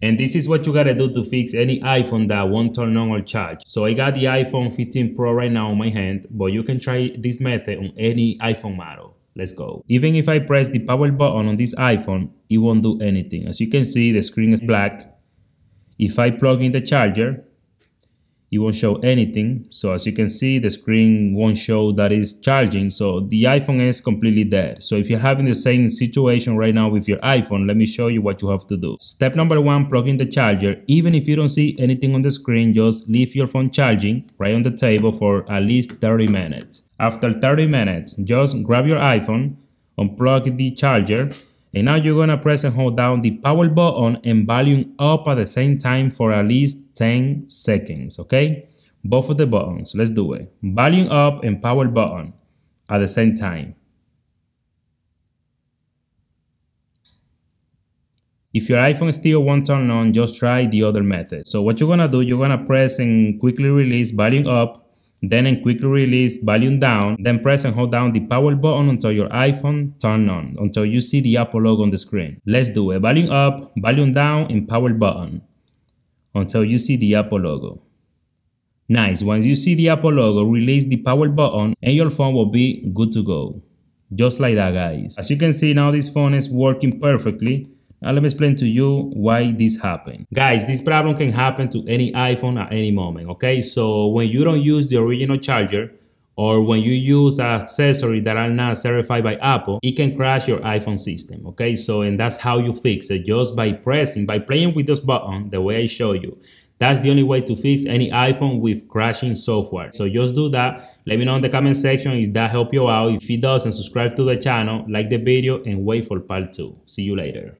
And this is what you gotta do to fix any iPhone that won't turn on or charge. So I got the iPhone 15 Pro right now on my hand, but you can try this method on any iPhone model. Let's go. Even if I press the power button on this iPhone, it won't do anything. As you can see, the screen is black. If I plug in the charger, it won't show anything. So as you can see, the screen won't show that it's charging. So the iPhone is completely dead. So if you're having the same situation right now with your iPhone, let me show you what you have to do. Step number one, plug in the charger. Even if you don't see anything on the screen, just leave your phone charging right on the table for at least 30 minutes. After 30 minutes, just grab your iPhone, unplug the charger, and now you're gonna press and hold down the power button and volume up at the same time for at least 10 seconds, okay? Both of the buttons, let's do it. Volume up and power button at the same time. If your iPhone still won't turn on, just try the other method. So what you're gonna do, you're gonna press and quickly release volume up, then quickly release volume down, then press and hold down the power button until your iPhone turns on, until you see the Apple logo on the screen. Let's do it. Volume up, volume down, and power button until you see the Apple logo. Nice. Once you see the Apple logo, release the power button and your phone will be good to go. Just like that, guys. As you can see now, this phone is working perfectly. Now let me explain to you why this happened. Guys, this problem can happen to any iPhone at any moment, okay? So when you don't use the original charger or when you use accessories that are not certified by Apple, it can crash your iPhone system, okay? So, and that's how you fix it, just by pressing, by playing with this button the way I show you. That's the only way to fix any iPhone with crashing software. So just do that. Let me know in the comment section if that helped you out. If it doesn't, subscribe to the channel, like the video, and wait for part 2. See you later.